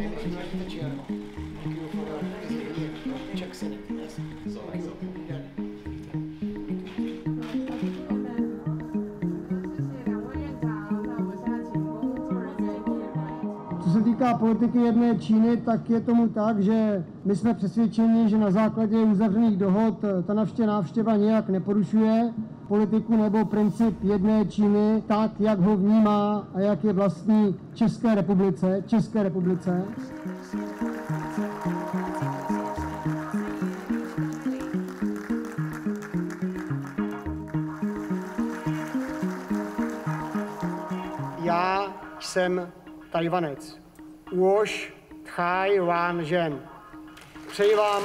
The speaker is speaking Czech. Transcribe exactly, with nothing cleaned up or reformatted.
Co se týká politiky jedné Číny, tak je tomu tak, že my jsme přesvědčeni, že na základě uzavřených dohod ta naše návštěva nijak neporušuje politiku nebo princip jedné Číny tak, jak ho vnímá a jak je vlastní České republice. České republice. Já jsem Tajvanec. Uoš Tchaj Wan Žen. Přeji vám...